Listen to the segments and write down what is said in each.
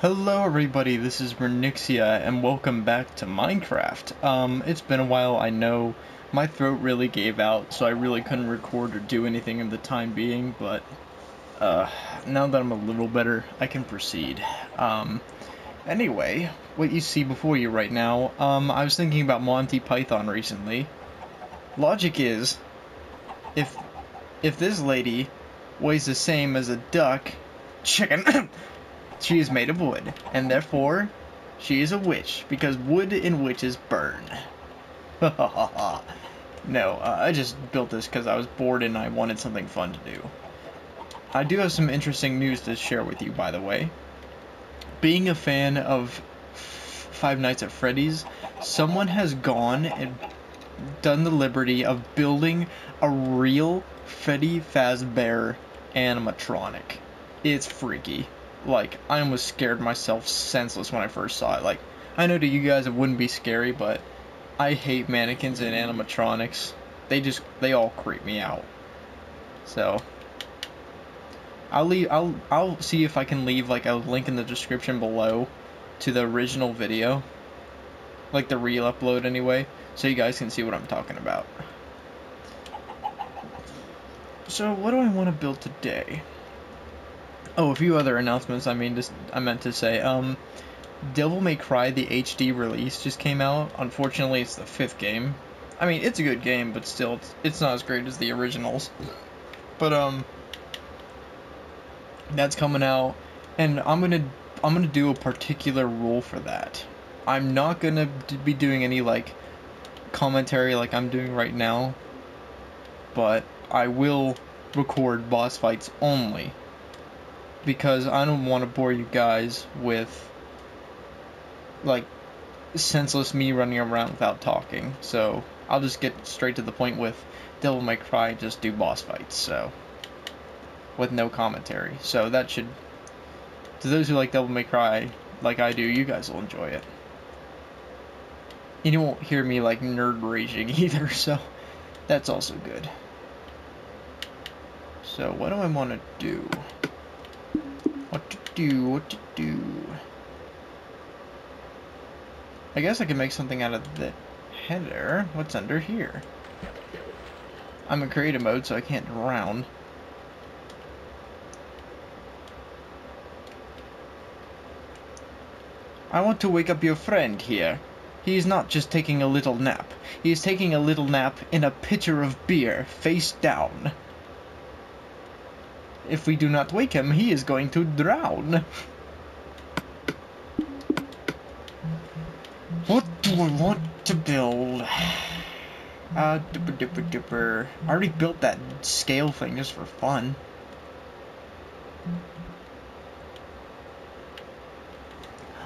Hello everybody, this is Renixia, and welcome back to Minecraft. It's been a while, I know. My throat really gave out, so I really couldn't record or do anything in the time being, but now that I'm a little better, I can proceed. Anyway, what you see before you right now, I was thinking about Monty Python recently. Logic is, if this lady weighs the same as a duck, chicken... she is made of wood, and therefore, she is a witch, because wood and witches burn. No, I just built this because I was bored and I wanted something fun to do. I do have some interesting news to share with you, by the way. Being a fan of Five Nights at Freddy's, someone has gone and done the liberty of building a real Freddy Fazbear animatronic. It's freaky. Like, I almost scared myself senseless when I first saw it. Like, I know to you guys it wouldn't be scary, but I hate mannequins and animatronics. They all creep me out. So, I'll see if I can leave, like, a link in the description below to the original video. Like, the real upload, anyway. So you guys can see what I'm talking about. So, what do I want to build today? Oh, a few other announcements. I meant to say, Devil May Cry, the HD release, just came out. Unfortunately, it's the fifth game. I mean, it's a good game, but still, it's not as great as the originals. But that's coming out, and I'm gonna do a particular rule for that. I'm not gonna be doing any like commentary like I'm doing right now, but I will record boss fights only. Because I don't want to bore you guys with, like, senseless me running around without talking. So, I'll just get straight to the point with Devil May Cry and just do boss fights, so. With no commentary. So, that should... To those who like Devil May Cry, like I do, you guys will enjoy it. And you won't hear me, like, nerd raging either, so... That's also good. So, what do I want to do? What to do? I guess I can make something out of the header. What's under here? I'm in creative mode, so I can't drown. I want to wake up your friend here. He's not just taking a little nap. He's taking a little nap in a pitcher of beer, face down. If we do not wake him, he is going to drown. What do I want to build? Dipper. I already built that scale thing just for fun.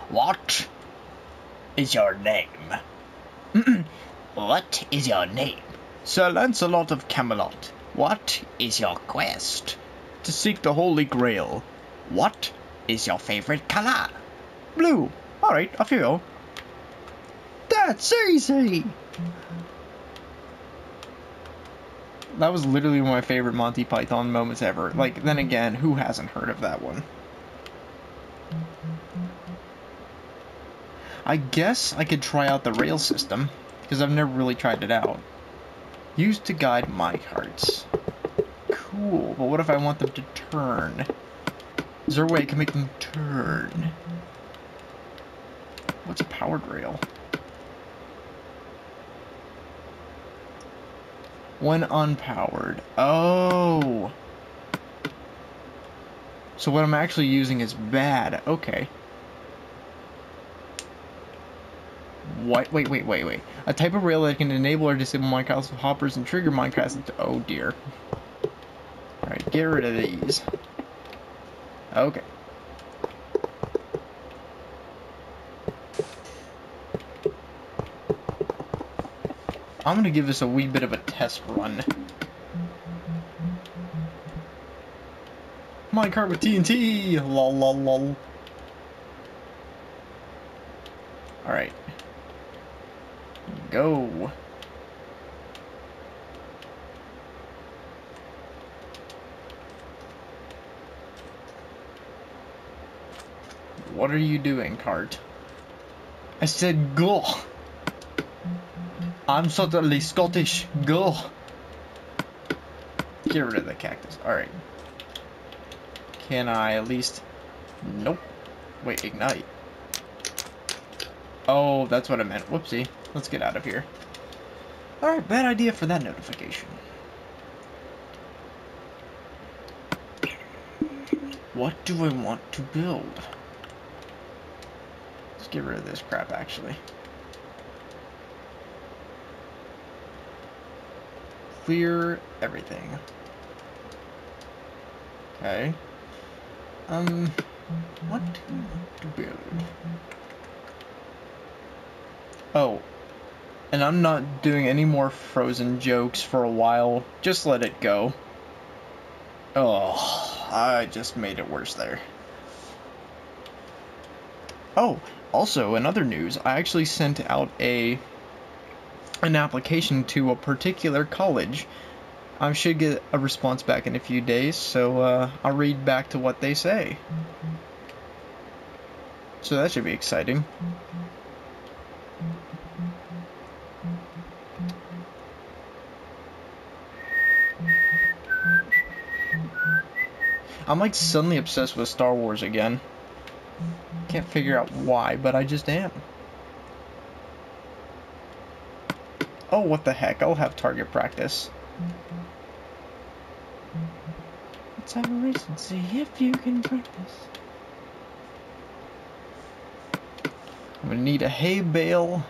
What is your name? What is your name? Sir Lancelot of Camelot. What is your quest? To seek the Holy Grail. What is your favorite color? Blue. Alright, off you go. That's easy! That was literally one of my favorite Monty Python moments ever. Like, then again, who hasn't heard of that one? I guess I could try out the rail system, because I've never really tried it out. Used to guide my carts. Cool, but what if I want them to turn? Is there a way I can make them turn? What's a powered rail? When unpowered. Oh! So what I'm actually using is bad. Okay. What? Wait. A type of rail that can enable or disable Minecraft's hoppers and trigger Minecraft's... Oh dear. Alright, get rid of these. Okay. I'm gonna give this a wee bit of a test run. Minecart with TNT! Lol, lol, lol. Alright. Go. What are you doing, cart? I said go. I'm certainly Scottish. Go. Get rid of the cactus. Alright. Can I at least... Nope. Wait, ignite. Oh, that's what I meant. Whoopsie. Let's get out of here. Alright, bad idea for that notification. What do I want to build? Let's get rid of this crap, actually. Clear everything. Okay. What do you want to build? Oh, and I'm not doing any more Frozen jokes for a while. Just let it go. Oh, I just made it worse there. Oh, also, in other news, I actually sent out an application to a particular college. I should get a response back in a few days, so I'll read back to what they say. So that should be exciting. I'm like suddenly obsessed with Star Wars again. Can't figure out why, but I just am. Oh, what the heck, I'll have target practice. Let's have a race and see if you can practice. I'm gonna need a hay bale.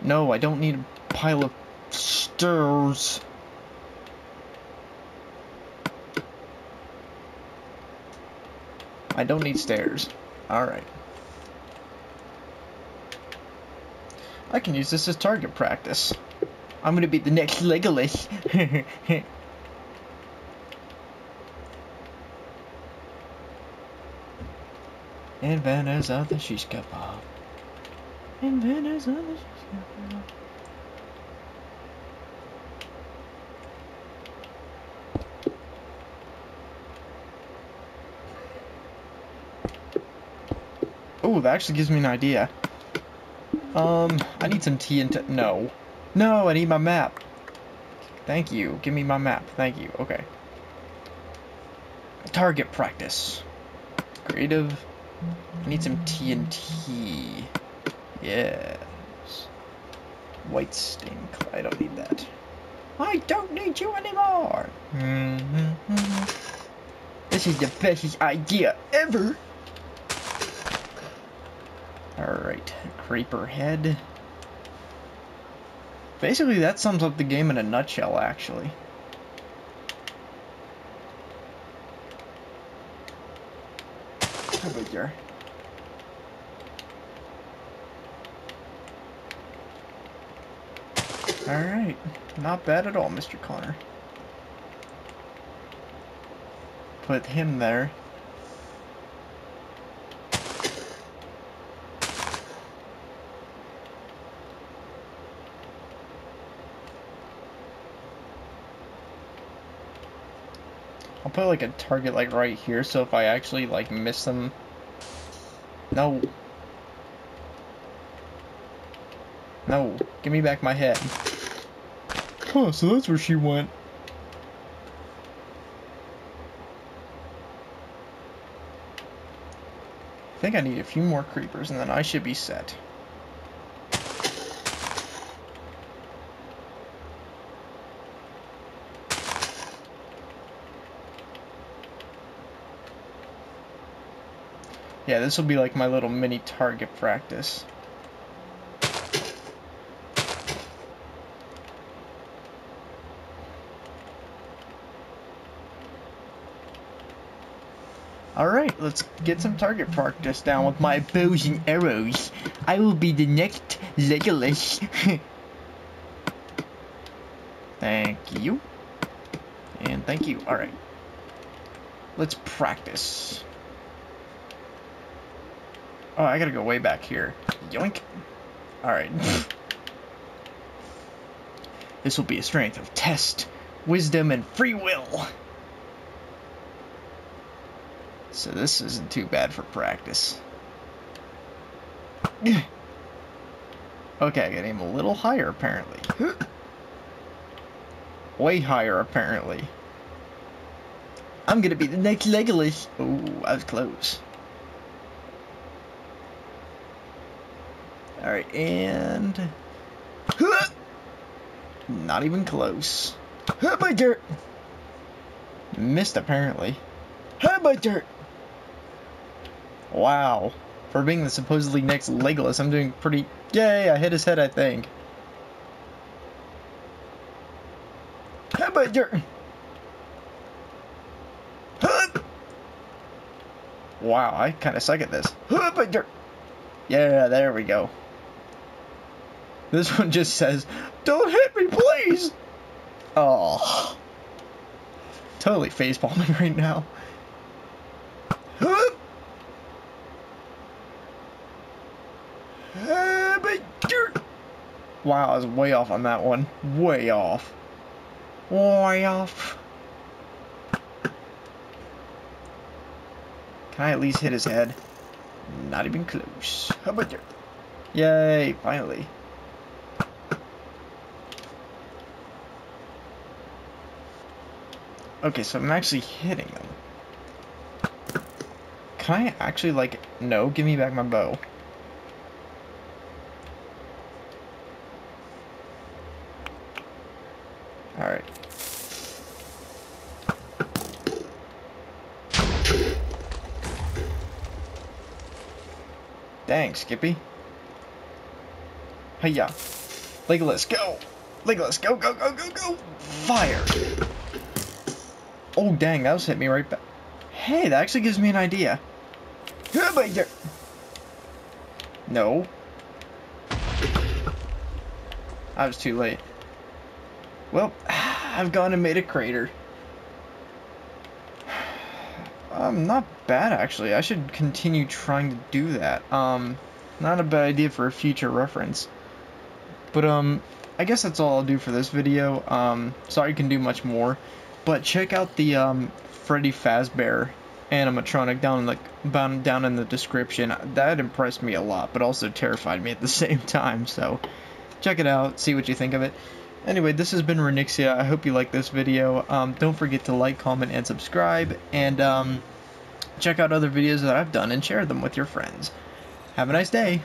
No, I don't need a pile of stirs. I don't need stairs. Alright. I can use this as target practice. I'm gonna be the next Legolas. Inventors of the shish kebab. Inventors of the shish kebab. Oh, that actually gives me an idea. I need some tea and no. No, I need my map. Thank you. Give me my map. Thank you. Okay. Target practice. Creative. I need some TNT. Yes. White stink. I don't need that. I don't need you anymore! This is the best idea ever! Alright, creeper head. Basically, that sums up the game in a nutshell, actually. How about your... Alright, not bad at all, Mr. Connor. Put him there. I'll put like a target like right here, so if I actually like miss them... No. No. Give me back my head. Huh, so that's where she went. I think I need a few more creepers and then I should be set. Yeah, this will be like my little mini target practice. Alright, let's get some target practice down with my bows and arrows. I will be the next Legolas. Thank you. And thank you. Alright. Let's practice. Oh, I gotta go way back here. Yoink. Alright. This will be a strength test. wisdom, and free will. So this isn't too bad for practice. Okay, I gotta aim a little higher, apparently. Way higher, apparently. I'm gonna be the next Legolas. Oh, I was close. Alright, and... Not even close. How about dirt? Missed, apparently. How about dirt? Wow. For being the supposedly next Legolas, I'm doing pretty... Yay, I hit his head, I think. How about dirt? Wow, I kind of suck at this. How about dirt? Yeah, there we go. This one just says, don't hit me, please! Oh, totally facepalming right now. Wow, I was way off on that one. Way off. Way off. Can I at least hit his head? Not even close. How about there? Yay, finally. Okay, so I'm actually hitting them. Can I actually, like... No, give me back my bow. Alright. Dang, Skippy. Hiya. Legolas, go! Legolas, go, go, go, go, go! Fire! Oh dang, that was hit me right back. Hey, that actually gives me an idea. No. I was too late. Well, I've gone and made a crater. Not bad actually. I should continue trying to do that. Not a bad idea for a future reference. But I guess that's all I'll do for this video. Sorry you can do much more. But check out the Freddy Fazbear animatronic down in the description. That impressed me a lot, but also terrified me at the same time. So check it out, see what you think of it. Anyway, this has been Renixia. I hope you liked this video. Don't forget to like, comment, and subscribe. And check out other videos that I've done and share them with your friends. Have a nice day.